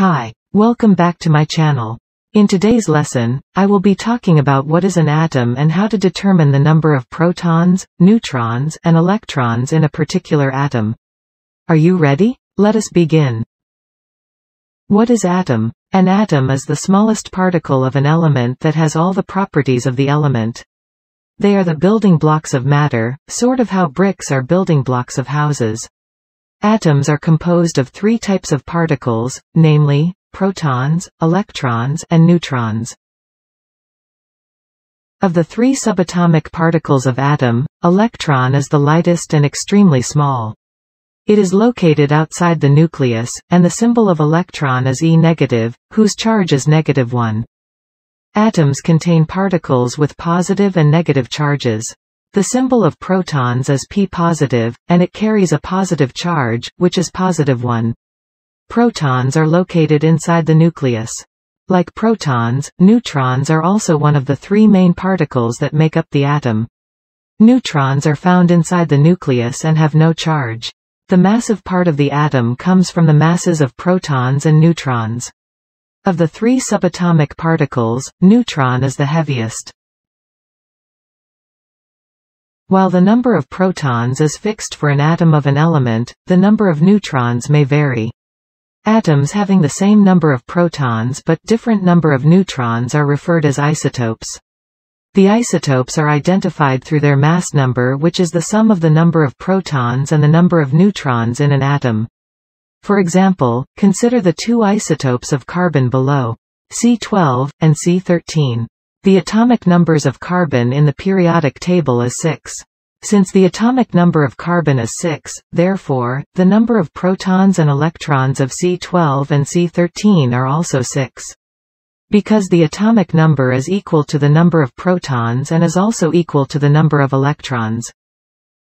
Hi, welcome back to my channel. In today's lesson, I will be talking about what is an atom and how to determine the number of protons, neutrons, and electrons in a particular atom. Are you ready? Let us begin. What is atom? An atom is the smallest particle of an element that has all the properties of the element. They are the building blocks of matter, sort of how bricks are building blocks of houses. Atoms are composed of three types of particles, namely, protons, electrons, and neutrons. Of the three subatomic particles of atom, electron is the lightest and extremely small. It is located outside the nucleus, and the symbol of electron is E negative, whose charge is -1. Atoms contain particles with positive and negative charges. The symbol of protons is P positive, and it carries a positive charge, which is +1. Protons are located inside the nucleus. Like protons, neutrons are also one of the three main particles that make up the atom. Neutrons are found inside the nucleus and have no charge. The massive part of the atom comes from the masses of protons and neutrons. Of the three subatomic particles, neutron is the heaviest. While the number of protons is fixed for an atom of an element, the number of neutrons may vary. Atoms having the same number of protons but different number of neutrons are referred as isotopes. The isotopes are identified through their mass number, which is the sum of the number of protons and the number of neutrons in an atom. For example, consider the two isotopes of carbon below, C12 and C13. The atomic numbers of carbon in the periodic table is 6. Since the atomic number of carbon is 6, therefore, the number of protons and electrons of C12 and C13 are also 6. Because the atomic number is equal to the number of protons and is also equal to the number of electrons.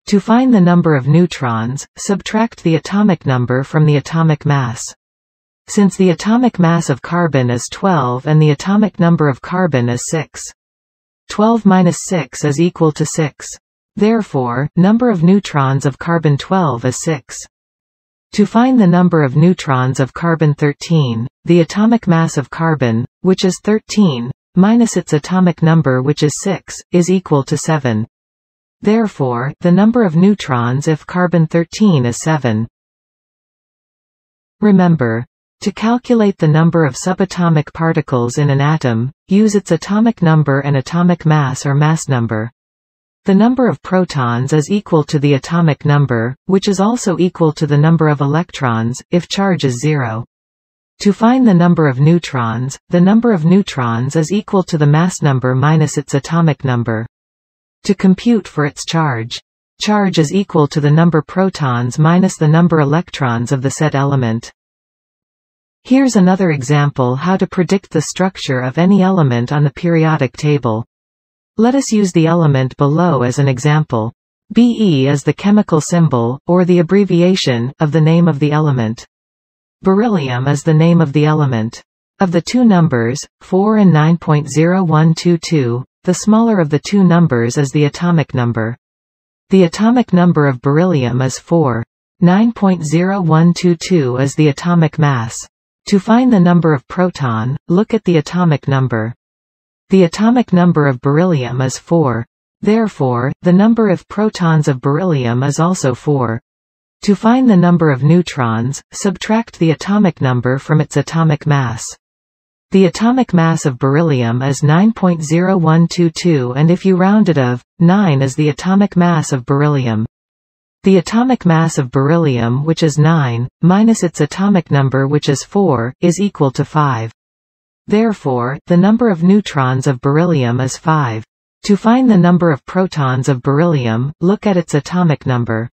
To find the number of neutrons, subtract the atomic number from the atomic mass. Since the atomic mass of carbon is 12 and the atomic number of carbon is 6. 12 minus 6 is equal to 6. Therefore, number of neutrons of carbon 12 is 6. To find the number of neutrons of carbon 13, the atomic mass of carbon, which is 13, minus its atomic number, which is 6, is equal to 7. Therefore, the number of neutrons if carbon 13 is 7. Remember, to calculate the number of subatomic particles in an atom, use its atomic number and atomic mass or mass number. The number of protons is equal to the atomic number, which is also equal to the number of electrons, if charge is 0. To find the number of neutrons, the number of neutrons is equal to the mass number minus its atomic number. To compute for its charge, charge is equal to the number protons minus the number electrons of the said element. Here's another example how to predict the structure of any element on the periodic table. Let us use the element below as an example. Be is the chemical symbol, or the abbreviation, of the name of the element. Beryllium is the name of the element. Of the two numbers, 4 and 9.0122, the smaller of the two numbers is the atomic number. The atomic number of beryllium is 4. 9.0122 is the atomic mass. To find the number of proton, look at the atomic number. The atomic number of beryllium is 4. Therefore, the number of protons of beryllium is also 4. To find the number of neutrons, subtract the atomic number from its atomic mass. The atomic mass of beryllium is 9.0122, and if you round it off, 9 is the atomic mass of beryllium. The atomic mass of beryllium, which is 9, minus its atomic number, which is 4, is equal to 5. Therefore, the number of neutrons of beryllium is 5. To find the number of protons of beryllium, look at its atomic number.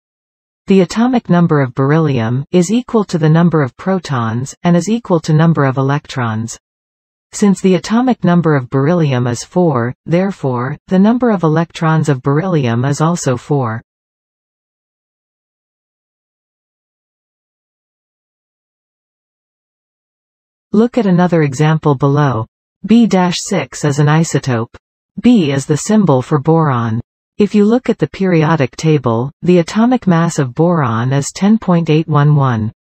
The atomic number of beryllium is equal to the number of protons, and is equal to number of electrons. Since the atomic number of beryllium is 4, therefore, the number of electrons of beryllium is also 4. Look at another example below. B6 is an isotope. B is the symbol for boron. If you look at the periodic table, the atomic mass of boron is 10.811.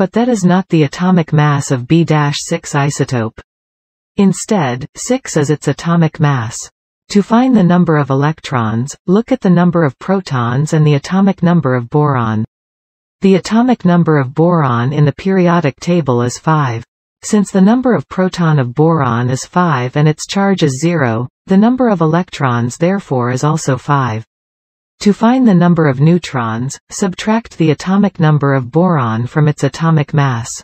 But that is not the atomic mass of B₃ isotope. Instead, 6 is its atomic mass. To find the number of electrons, look at the number of protons and the atomic number of boron. The atomic number of boron in the periodic table is 5. Since the number of proton of boron is 5 and its charge is 0, the number of electrons therefore is also 5. To find the number of neutrons, subtract the atomic number of boron from its atomic mass.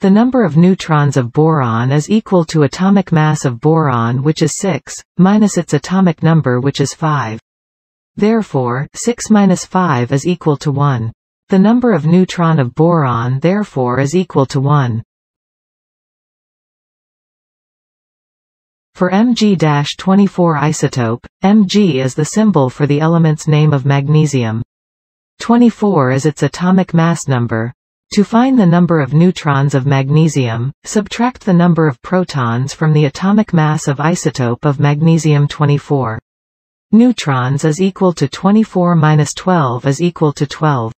The number of neutrons of boron is equal to atomic mass of boron, which is 6, minus its atomic number, which is 5. Therefore, 6 minus 5 is equal to 1. The number of neutron of boron therefore is equal to 1. For Mg-24 isotope, Mg is the symbol for the element's name of magnesium. 24 is its atomic mass number. To find the number of neutrons of magnesium, subtract the number of protons from the atomic mass of isotope of magnesium 24. Neutrons is equal to 24 minus 12 is equal to 12.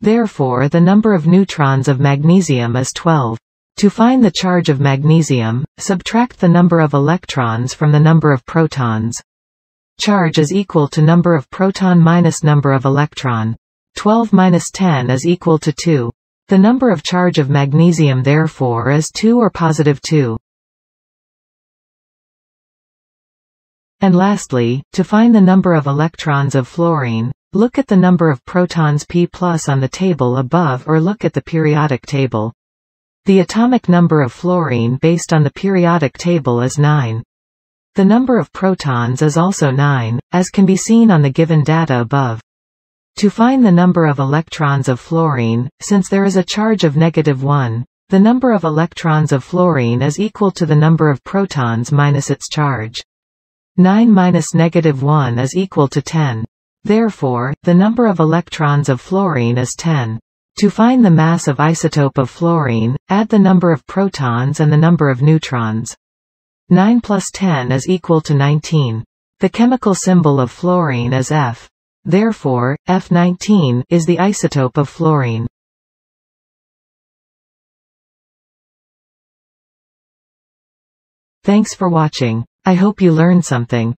Therefore the number of neutrons of magnesium is 12. To find the charge of magnesium, subtract the number of electrons from the number of protons. Charge is equal to number of proton minus number of electron. 12 minus 10 is equal to 2. The number of charge of magnesium therefore is 2 or positive 2. And lastly, to find the number of electrons of fluorine, look at the number of protons P+ on the table above or look at the periodic table. The atomic number of fluorine based on the periodic table is 9. The number of protons is also 9, as can be seen on the given data above. To find the number of electrons of fluorine, since there is a charge of negative 1, the number of electrons of fluorine is equal to the number of protons minus its charge. 9 minus negative 1 is equal to 10. Therefore, the number of electrons of fluorine is 10. To find the mass of isotope of fluorine, add the number of protons and the number of neutrons. 9 plus 10 is equal to 19. The chemical symbol of fluorine is F. Therefore, F19 is the isotope of fluorine. Thanks for watching. I hope you learned something.